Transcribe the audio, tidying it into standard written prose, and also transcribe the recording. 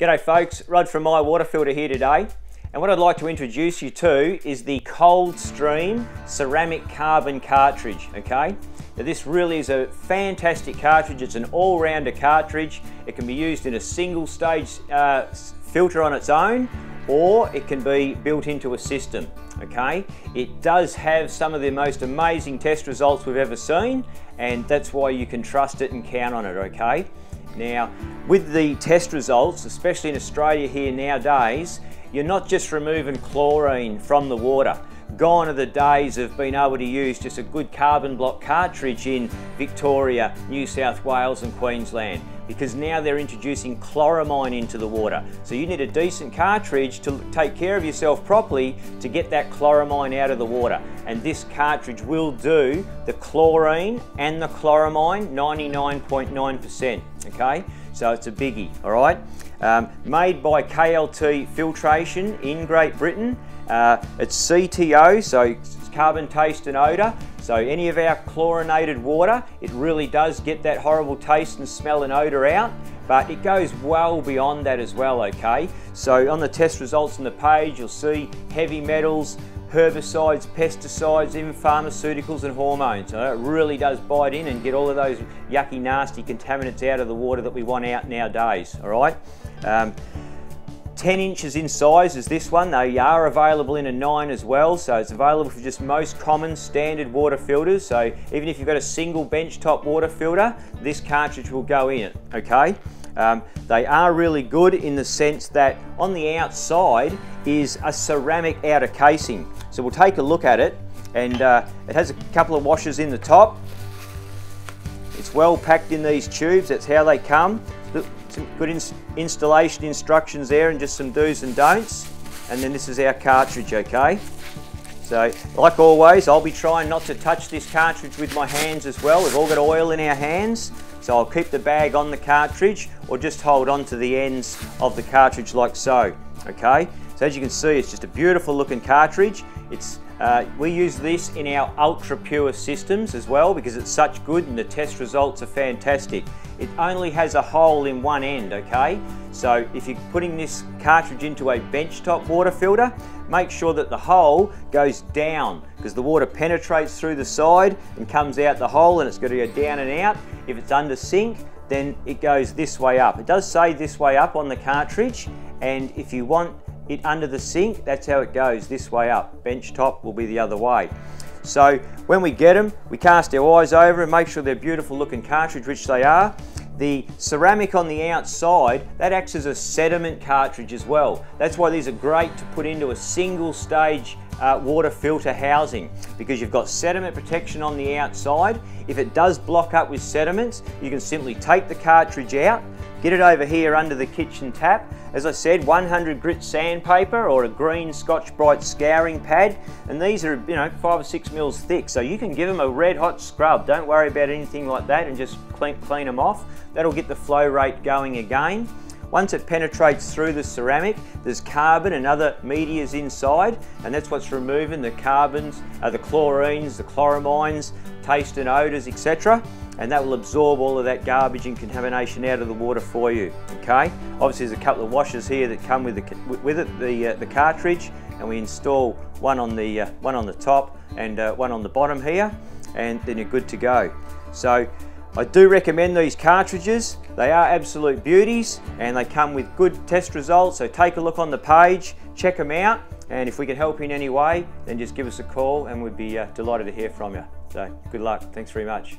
G'day folks, Rod from My Water Filter here today, and what I'd like to introduce you to is the Coldstream Ceramic Carbon Cartridge, okay? Now this really is a fantastic cartridge. It's an all-rounder cartridge. It can be used in a single stage filter on its own, or it can be built into a system, okay? It does have some of the most amazing test results we've ever seen, and that's why you can trust it and count on it, okay? Now, with the test results, especially in Australia here nowadays, you're not just removing chlorine from the water. Gone are the days of being able to use just a good carbon block cartridge in Victoria, New South Wales and Queensland, because now they're introducing chloramine into the water. So you need a decent cartridge to take care of yourself properly to get that chloramine out of the water. And this cartridge will do the chlorine and the chloramine 99.9%, okay? So it's a biggie, all right? Made by KLT Filtration in Great Britain. It's CTO, so carbon, taste and odour. So any of our chlorinated water, it really does get that horrible taste and smell and odour out, but it goes well beyond that as well, okay? So on the test results on the page, you'll see heavy metals, herbicides, pesticides, even pharmaceuticals and hormones. So it really does bite in and get all of those yucky, nasty contaminants out of the water that we want out nowadays, all right? 10 inches in size is this one. They are available in a 9 as well, so it's available for just most common standard water filters. So even if you've got a single benchtop water filter, this cartridge will go in it, okay? They are really good in the sense that on the outside is a ceramic outer casing. So we'll take a look at it, and it has a couple of washers in the top. It's well packed in these tubes, that's how they come. Some good installation instructions there and just some do's and don'ts. And then this is our cartridge, okay? So, like always, I'll be trying not to touch this cartridge with my hands as well. We've all got oil in our hands, so I'll keep the bag on the cartridge or just hold on to the ends of the cartridge like so, okay? So as you can see, it's just a beautiful looking cartridge. We use this in our Ultra-Pure systems as well because it's such good and the test results are fantastic. It only has a hole in one end, okay? So if you're putting this cartridge into a benchtop water filter, make sure that the hole goes down because the water penetrates through the side and comes out the hole, and it's got to go down and out. If it's under sink, then it goes this way up. It does say this way up on the cartridge, and if you want it under the sink, that's how it goes, this way up. Bench top will be the other way. So when we get them, we cast our eyes over and make sure they're beautiful looking cartridge, which they are. The ceramic on the outside, that acts as a sediment cartridge as well. That's why these are great to put into a single stage water filter housing, because you've got sediment protection on the outside. If it does block up with sediments, you can simply take the cartridge out, get it over here under the kitchen tap. As I said, 100 grit sandpaper or a green Scotch-Brite scouring pad, and these are, you know, 5 or 6 mils thick, so you can give them a red hot scrub. Don't worry about anything like that, and just clean them off. That'll get the flow rate going again. Once it penetrates through the ceramic, there's carbon and other media inside, and that's what's removing the carbons, the chlorines, the chloramines, taste and odours, etc. And that will absorb all of that garbage and contamination out of the water for you, okay? Obviously there's a couple of washers here that come with the cartridge, and we install one on the top and one on the bottom here, and then you're good to go. So I do recommend these cartridges. They are absolute beauties, and they come with good test results, so take a look on the page, check them out, and if we can help you in any way, then just give us a call and we'd be delighted to hear from you. So good luck, thanks very much.